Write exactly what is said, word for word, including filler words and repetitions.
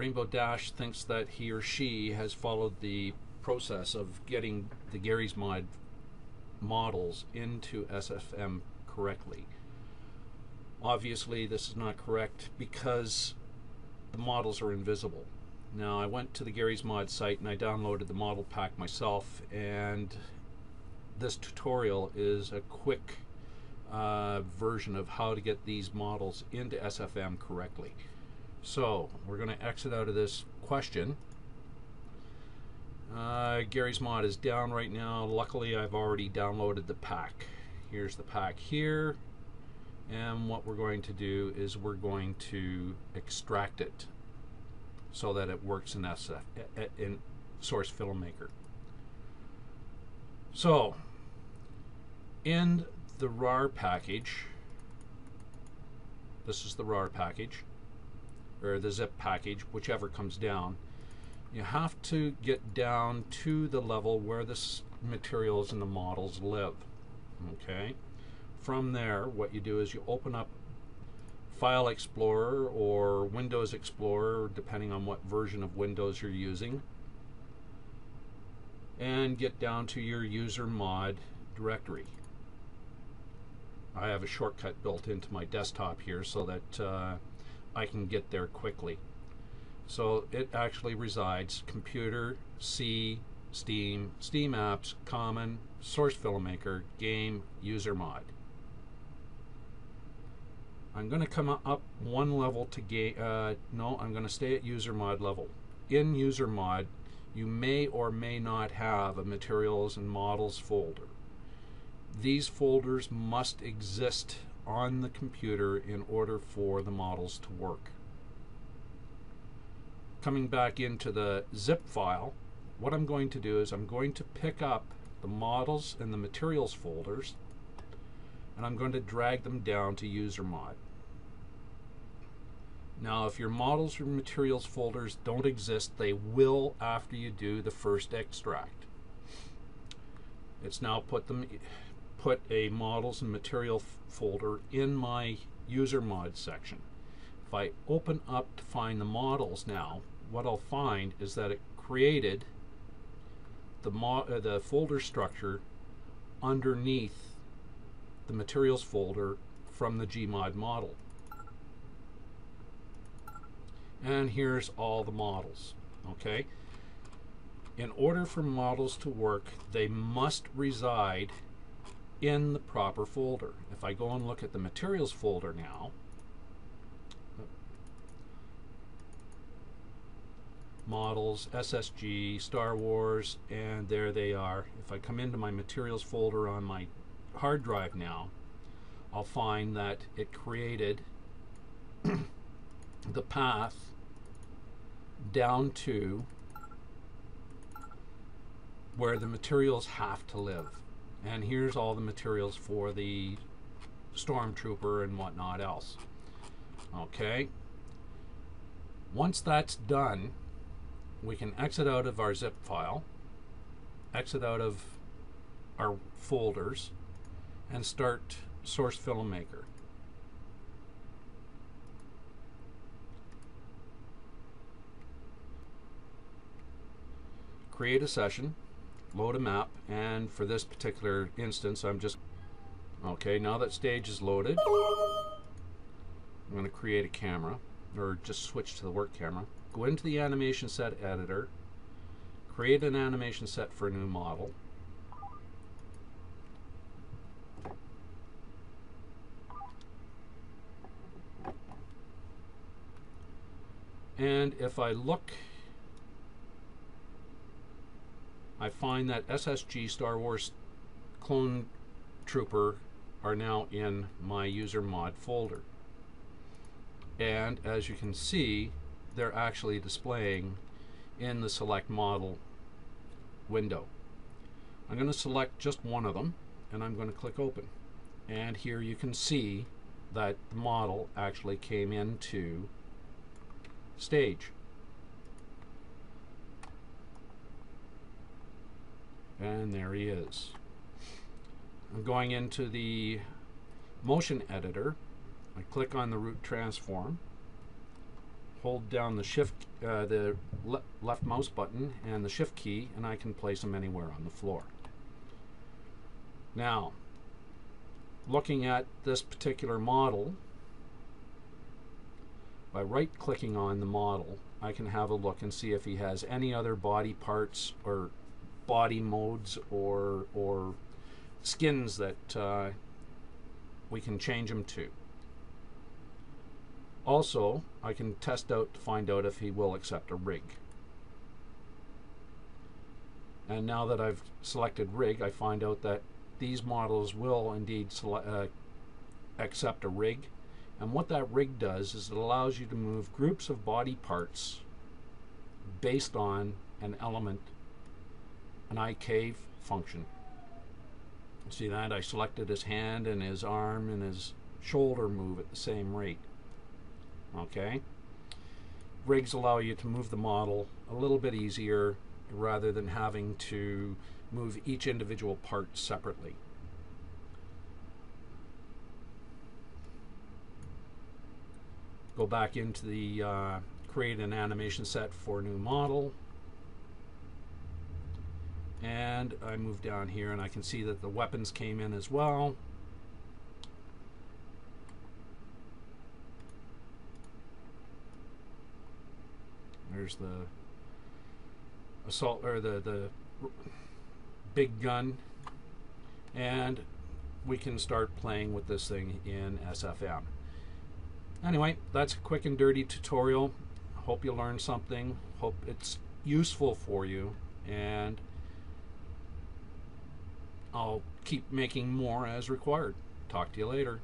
Rainbow Dash thinks that he or she has followed the process of getting the Garry's Mod models into S F M correctly. Obviously, this is not correct because the models are invisible. Now, I went to the Garry's Mod site and I downloaded the model pack myself, and this tutorial is a quick uh, version of how to get these models into S F M correctly. So, we're going to exit out of this question. Uh, Garry's Mod is down right now. Luckily, I've already downloaded the pack. Here's the pack here. And what we're going to do is we're going to extract it so that it works in S F in Source Filmmaker. So in the R A R package, this is the R A R package or the zip package, whichever comes down, you have to get down to the level where the materials and the models live. Okay. From there, what you do is you open up File Explorer or Windows Explorer, depending on what version of Windows you're using, and get down to your user mod directory. I have a shortcut built into my desktop here so that uh, I can get there quickly. So it actually resides Computer, C, Steam, Steam Apps, Common, Source Filmmaker, Game, User Mod. I'm going to come up one level to game. Uh, no, I'm going to stay at user mod level. In user mod, you may or may not have a materials and models folder. These folders must exist on the computer in order for the models to work. Coming back into the zip file, what I'm going to do is I'm going to pick up the models and the materials folders, and I'm going to drag them down to user mod. Now, if your models or materials folders don't exist, they will after you do the first extract. It's now put them put a models and material folder in my user mod section. If I open up to find the models now, what I'll find is that it created the mo uh, the folder structure underneath the materials folder from the Gmod model. And here's all the models. Okay. In order for models to work, they must reside in the proper folder. If I go and look at the materials folder now, models, S S G, Star Wars, and there they are. If I come into my materials folder on my hard drive now, I'll find that it created the path down to where the materials have to live. And here's all the materials for the Stormtrooper and whatnot else. Okay. Once that's done, we can exit out of our zip file, exit out of our folders, and start Source Filmmaker. Create a session, load a map, and for this particular instance, I'm just... Okay, now that stage is loaded, I'm going to create a camera, or just switch to the work camera. Go into the animation set editor, create an animation set for a new model. And if I look, I find that S S G, Star Wars, Clone Trooper are now in my user mod folder. And as you can see, they're actually displaying in the select model window. I'm going to select just one of them and I'm going to click open. And here you can see that the model actually came into stage. And there he is. I'm going into the motion editor. I click on the root transform. hold down the shift, uh, the le left mouse button and the shift key, and I can place them anywhere on the floor. Now, looking at this particular model, by right-clicking on the model, I can have a look and see if he has any other body parts or body modes or or skins that uh, we can change him to. Also, I can test out to find out if he will accept a rig. And now that I've selected rig, I find out that these models will indeed uh, accept a rig. And what that rig does is it allows you to move groups of body parts based on an element, an I K function. See that? I selected his hand and his arm and his shoulder move at the same rate. Okay? Rigs allow you to move the model a little bit easier rather than having to move each individual part separately. Go back into the uh, create an animation set for new model, and I move down here and I can see that the weapons came in as well. There's the assault or the the big gun, and we can start playing with this thing in S F M. Anyway, that's a quick and dirty tutorial. Hope you learned something. Hope it's useful for you, and I'll keep making more as required. Talk to you later.